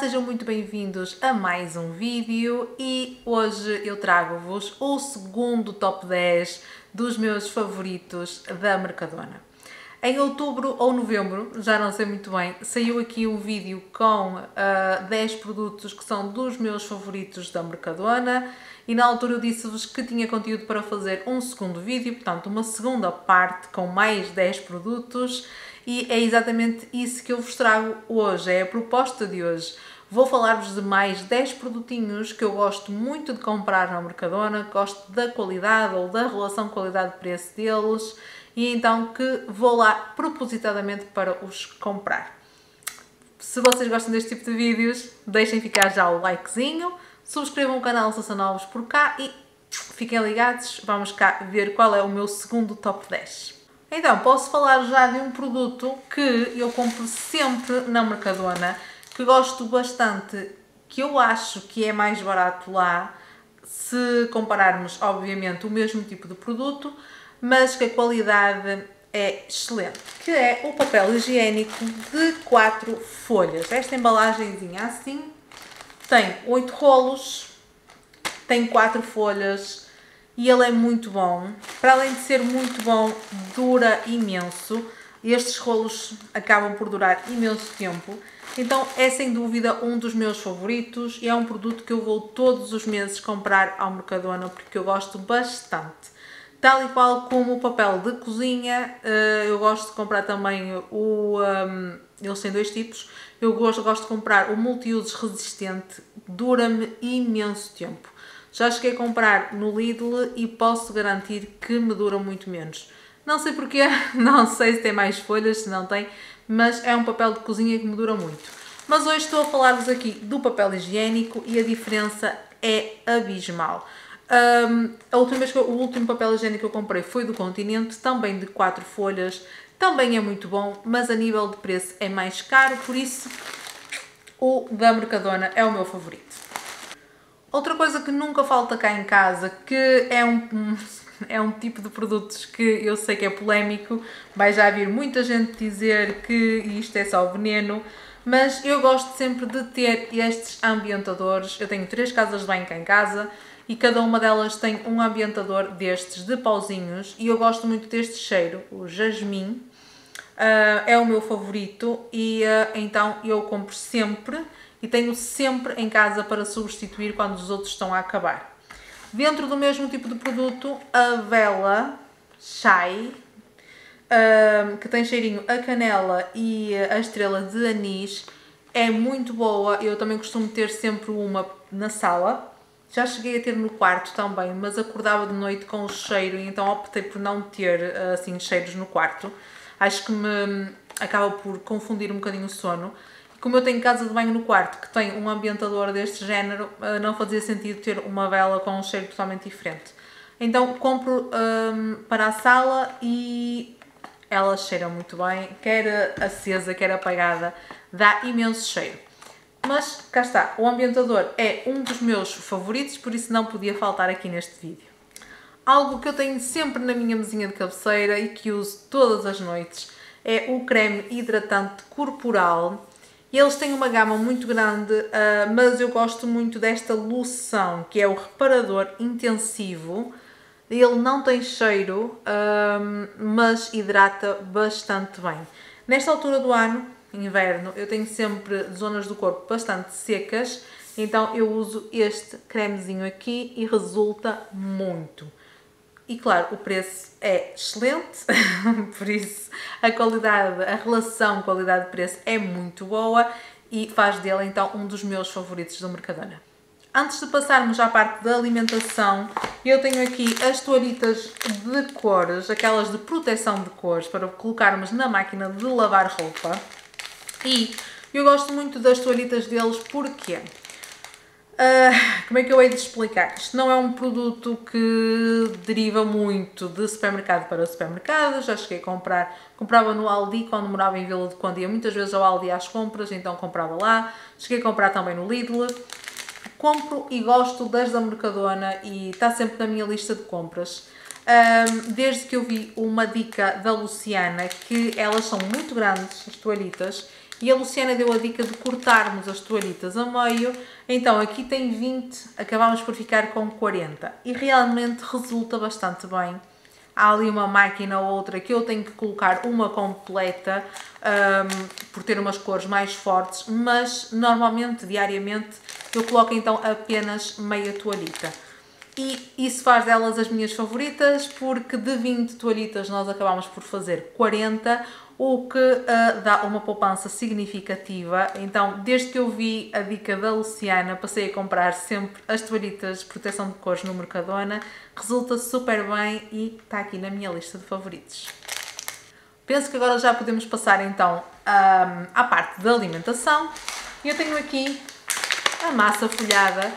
sejam muito bem-vindos a mais um vídeo e hoje eu trago-vos o segundo top 10 dos meus favoritos da Mercadona. Em outubro ou novembro, já não sei muito bem, saiu aqui um vídeo com 10 produtos que são dos meus favoritos da Mercadona e na altura eu disse-vos que tinha conteúdo para fazer um segundo vídeo, portanto uma segunda parte com mais 10 produtos e é exatamente isso que eu vos trago hoje, é a proposta de hoje. Vou falar-vos de mais 10 produtinhos que eu gosto muito de comprar na Mercadona, gosto da qualidade ou da relação qualidade-preço deles. E então que vou lá propositadamente para os comprar. Se vocês gostam deste tipo de vídeos, deixem ficar já o likezinho, subscrevam o canal se são novos por cá e fiquem ligados, vamos cá ver qual é o meu segundo top 10. Então, posso falar já de um produto que eu compro sempre na Mercadona, que gosto bastante, que eu acho que é mais barato lá, se compararmos, obviamente, o mesmo tipo de produto, mas que a qualidade é excelente, que é o papel higiênico de 4 folhas. Esta embalagenzinha assim, tem 8 rolos, tem 4 folhas e ele é muito bom. Para além de ser muito bom, dura imenso. Estes rolos acabam por durar imenso tempo. Então é sem dúvida um dos meus favoritos e é um produto que eu vou todos os meses comprar ao Mercadona porque eu gosto bastante. Tal e qual como o papel de cozinha, eu gosto de comprar também o... Eles têm 2 tipos. Eu gosto de comprar o multiusos resistente, dura-me imenso tempo. Já cheguei a comprar no Lidl e posso garantir que me dura muito menos. Não sei porquê, não sei se tem mais folhas, se não tem, mas é um papel de cozinha que me dura muito. Mas hoje estou a falar-vos aqui do papel higiênico e a diferença é abismal. O último papel higiênico que eu comprei foi do Continente, também de 4 folhas, também é muito bom, mas a nível de preço é mais caro, por isso o da Mercadona é o meu favorito. Outra coisa que nunca falta cá em casa, que é um tipo de produtos que eu sei que é polémico, vai já vir muita gente dizer que isto é só veneno, mas eu gosto sempre de ter estes ambientadores. Eu tenho 3 casas de banho cá em casa, e cada uma delas tem um ambientador destes de pauzinhos e eu gosto muito deste cheiro, o jasmim, é o meu favorito e então eu compro sempre e tenho sempre em casa para substituir quando os outros estão a acabar. Dentro do mesmo tipo de produto, a vela chai, que tem cheirinho a canela e a estrela de anis, é muito boa, eu também costumo ter sempre uma na sala. Já cheguei a ter no quarto também, mas acordava de noite com o cheiro e então optei por não ter assim cheiros no quarto. Acho que me acaba por confundir um bocadinho o sono. Como eu tenho casa de banho no quarto que tem um ambientador deste género, não fazia sentido ter uma vela com um cheiro totalmente diferente. Então compro para a sala e ela cheira muito bem, quer acesa, quer apagada, dá imenso cheiro. Mas, cá está, o ambientador é um dos meus favoritos, por isso não podia faltar aqui neste vídeo. Algo que eu tenho sempre na minha mesinha de cabeceira e que uso todas as noites é o creme hidratante corporal. Eles têm uma gama muito grande, mas eu gosto muito desta loção, que é o reparador intensivo. Ele não tem cheiro, mas hidrata bastante bem. Nesta altura do ano, inverno, eu tenho sempre zonas do corpo bastante secas, então eu uso este cremezinho aqui e resulta muito. E claro, o preço é excelente, por isso a qualidade, a relação qualidade-preço é muito boa e faz dele então um dos meus favoritos do Mercadona. Antes de passarmos à parte da alimentação, eu tenho aqui as toalhitas de cores, aquelas de proteção de cores, para colocarmos na máquina de lavar roupa. E eu gosto muito das toalhitas deles porque, como é que eu hei de explicar? Isto não é um produto que deriva muito de supermercado para supermercado, já cheguei a comprava no Aldi quando morava em Vila de Conde, ia muitas vezes ao Aldi às compras, então comprava lá, cheguei a comprar também no Lidl, compro e gosto das da Mercadona e está sempre na minha lista de compras. Desde que eu vi uma dica da Luciana que elas são muito grandes, as toalhitas, e a Luciana deu a dica de cortarmos as toalhitas a meio, então aqui tem 20, acabámos por ficar com 40 e realmente resulta bastante bem. Há ali uma máquina ou outra que eu tenho que colocar uma completa por ter umas cores mais fortes, mas normalmente, diariamente, eu coloco então apenas meia toalhita. E isso faz delas as minhas favoritas, porque de 20 toalhitas nós acabamos por fazer 40, o que dá uma poupança significativa. Então, desde que eu vi a dica da Luciana, passei a comprar sempre as toalhitas de proteção de cores no Mercadona. Resulta super bem e está aqui na minha lista de favoritos. Penso que agora já podemos passar então à parte da alimentação. Eu tenho aqui a massa folhada.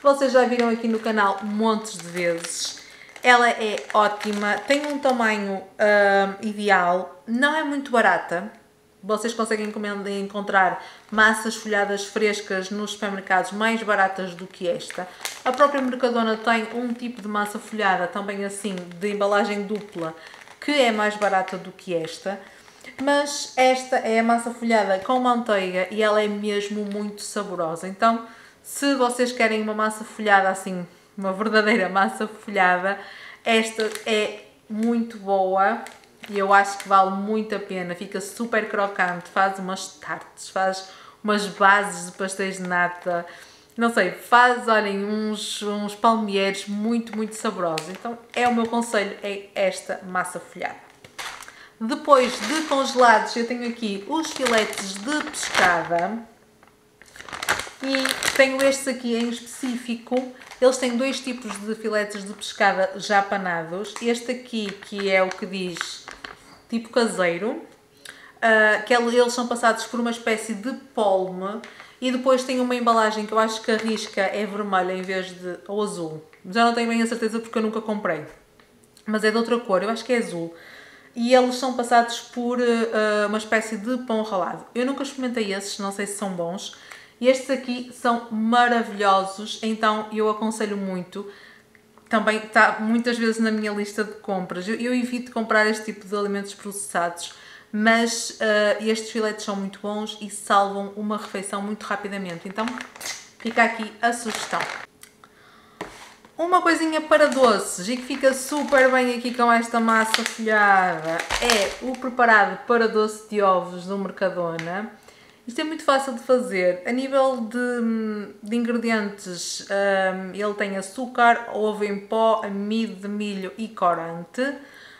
Vocês já viram aqui no canal montes de vezes. Ela é ótima, tem um tamanho ideal, não é muito barata. Vocês conseguem encontrar massas folhadas frescas nos supermercados mais baratas do que esta. A própria Mercadona tem um tipo de massa folhada, também assim, de embalagem dupla, que é mais barata do que esta. Mas esta é a massa folhada com manteiga e ela é mesmo muito saborosa. Então, se vocês querem uma massa folhada assim, uma verdadeira massa folhada, esta é muito boa e eu acho que vale muito a pena. Fica super crocante, faz umas tartes, faz umas bases de pastéis de nata, não sei, faz, olhem, uns palmieiros muito, muito saborosos. Então é o meu conselho, é esta massa folhada. Depois de congelados, eu tenho aqui os filetes de pescada. E tenho estes aqui em específico. Eles têm dois tipos de filetes de pescada já panados. Este aqui, que é o que diz tipo caseiro, que eles são passados por uma espécie de polme e depois tem uma embalagem que eu acho que a risca é vermelha em vez de ou azul. Já não tenho bem a certeza porque eu nunca comprei, mas é de outra cor, eu acho que é azul. E eles são passados por uma espécie de pão ralado. Eu nunca experimentei esses, não sei se são bons. Estes aqui são maravilhosos, então eu aconselho muito. Também está muitas vezes na minha lista de compras. Eu evito comprar este tipo de alimentos processados, mas estes filetes são muito bons e salvam uma refeição muito rapidamente. Então fica aqui a sugestão. Uma coisinha para doces e que fica super bem aqui com esta massa folhada é o preparado para doce de ovos do Mercadona. Isto é muito fácil de fazer. A nível de ingredientes, ele tem açúcar, ovo em pó, amido de milho e corante.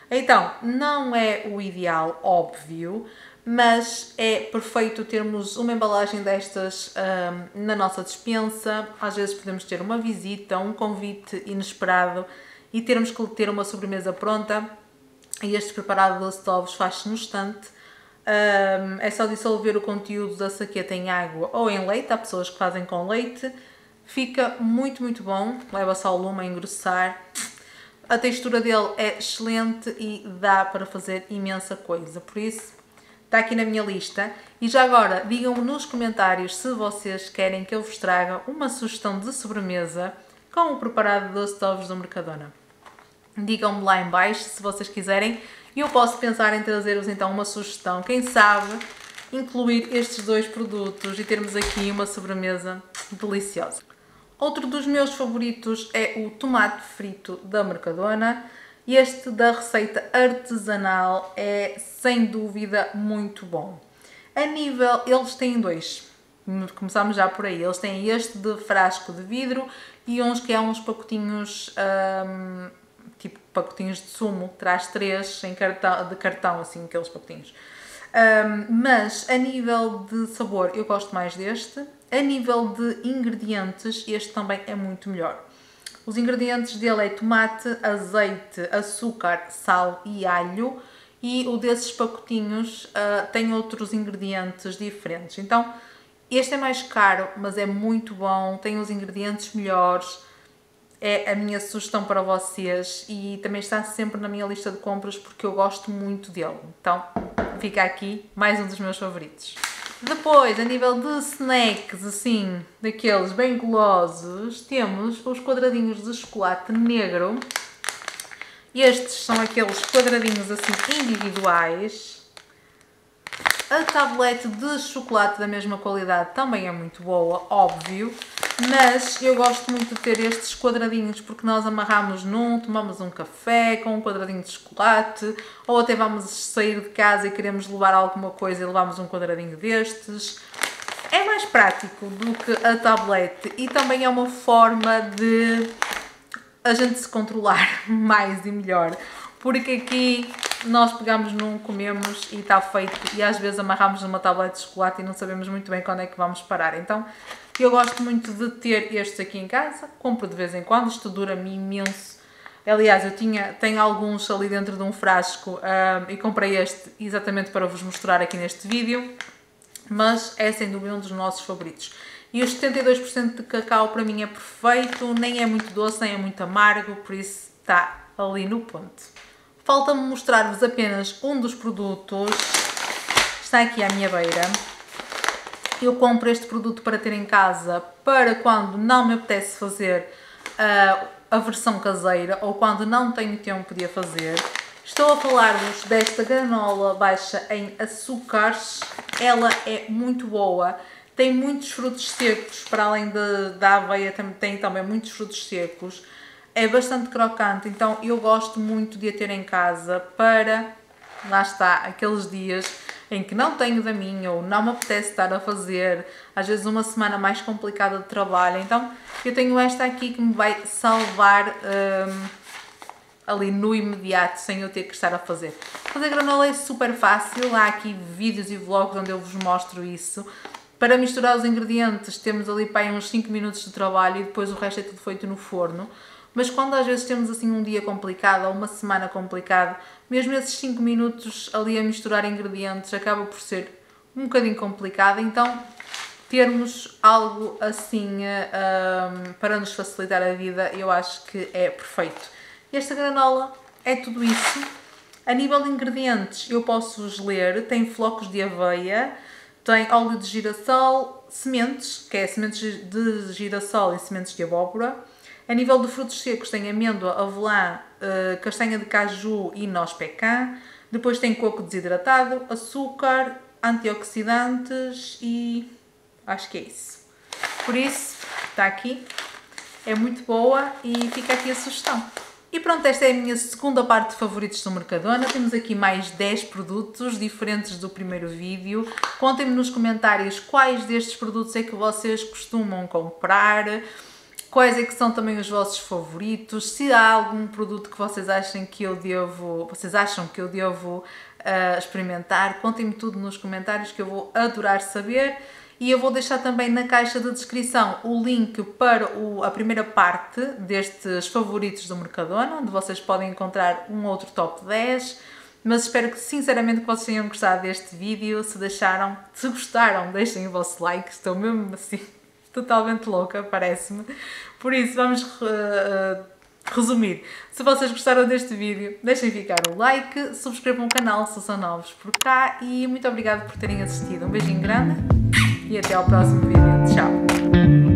Então, não é o ideal, óbvio, mas é perfeito termos uma embalagem destas na nossa despensa. Às vezes podemos ter uma visita, um convite inesperado e termos que ter uma sobremesa pronta. E este preparado de doce de ovos faz-se no instante. É só dissolver o conteúdo da saqueta em água ou em leite, há pessoas que fazem com leite. Fica muito, muito bom, leva-se ao lume a engrossar. A textura dele é excelente e dá para fazer imensa coisa, por isso está aqui na minha lista. E já agora, digam-me nos comentários se vocês querem que eu vos traga uma sugestão de sobremesa com o preparado de doce de ovos do Mercadona. Digam-me lá em baixo se vocês quiserem. E eu posso pensar em trazer-vos então uma sugestão, quem sabe incluir estes dois produtos e termos aqui uma sobremesa deliciosa. Outro dos meus favoritos é o tomate frito da Mercadona. Este da receita artesanal é sem dúvida muito bom. A nível, eles têm dois, começamos já por aí, eles têm este de frasco de vidro e uns que é uns pacotinhos... tipo pacotinhos de sumo, traz 3 de cartão, assim, aqueles pacotinhos. Mas a nível de sabor eu gosto mais deste. A nível de ingredientes, este também é muito melhor. Os ingredientes dele é tomate, azeite, açúcar, sal e alho. E o desses pacotinhos tem outros ingredientes diferentes. Então, este é mais caro, mas é muito bom, tem os ingredientes melhores. É a minha sugestão para vocês e também está sempre na minha lista de compras porque eu gosto muito dele. Então fica aqui mais um dos meus favoritos. Depois, a nível de snacks, assim, daqueles bem gulosos, temos os quadradinhos de chocolate negro. Estes são aqueles quadradinhos assim individuais. A tablete de chocolate da mesma qualidade também é muito boa, óbvio, mas eu gosto muito de ter estes quadradinhos porque nós amarramos num, tomamos um café com um quadradinho de chocolate, ou até vamos sair de casa e queremos levar alguma coisa e levamos um quadradinho destes. É mais prático do que a tablete e também é uma forma de a gente se controlar mais e melhor, porque aqui nós pegamos num, comemos e está feito, e às vezes amarramos numa tablete de chocolate e não sabemos muito bem quando é que vamos parar. Então eu gosto muito de ter estes aqui em casa, compro de vez em quando, isto dura-me imenso. Aliás, eu tenho alguns ali dentro de um frasco e comprei este exatamente para vos mostrar aqui neste vídeo, mas é sem dúvida um dos nossos favoritos. E os 72% de cacau para mim é perfeito, nem é muito doce, nem é muito amargo, por isso está ali no ponto. Falta-me mostrar-vos apenas um dos produtos, está aqui à minha beira. Eu compro este produto para ter em casa para quando não me apetece fazer a versão caseira ou quando não tenho tempo de a fazer. Estou a falar-vos desta granola baixa em açúcares, ela é muito boa. Tem muitos frutos secos, para além da aveia tem também muitos frutos secos. É bastante crocante, então eu gosto muito de a ter em casa para, lá está, aqueles dias em que não tenho da minha ou não me apetece estar a fazer, às vezes uma semana mais complicada de trabalho. Então eu tenho esta aqui que me vai salvar ali no imediato, sem eu ter que estar a fazer. Fazer granola é super fácil, há aqui vídeos e vlogs onde eu vos mostro isso. Para misturar os ingredientes temos ali para uns 5 minutos de trabalho e depois o resto é tudo feito no forno. Mas quando às vezes temos assim um dia complicado ou uma semana complicada, mesmo esses 5 minutos ali a misturar ingredientes acaba por ser um bocadinho complicado. Então termos algo assim para nos facilitar a vida eu acho que é perfeito. E esta granola é tudo isso. A nível de ingredientes eu posso-vos ler, tem flocos de aveia, tem óleo de girassol, sementes, que é sementes de girassol e sementes de abóbora. A nível de frutos secos tem amêndoa, avelã, castanha de caju e noz pecan. Depois tem coco desidratado, açúcar, antioxidantes e acho que é isso. Por isso, está aqui, é muito boa e fica aqui a sugestão. E pronto, esta é a minha segunda parte de favoritos do Mercadona. Temos aqui mais 10 produtos diferentes do primeiro vídeo. Contem-me nos comentários quais destes produtos é que vocês costumam comprar, quais é que são também os vossos favoritos, se há algum produto que vocês acham que eu devo experimentar. Contem-me tudo nos comentários que eu vou adorar saber. E eu vou deixar também na caixa de descrição o link para a primeira parte destes favoritos do Mercadona, onde vocês podem encontrar um outro top 10, mas espero que sinceramente que vocês tenham gostado deste vídeo. Se gostaram, deixem o vosso like, estou mesmo assim totalmente louca, parece-me. Por isso vamos resumir. Se vocês gostaram deste vídeo, deixem ficar o like, subscrevam o canal se são novos por cá e muito obrigada por terem assistido. Um beijinho grande! E até ao próximo vídeo. Tchau!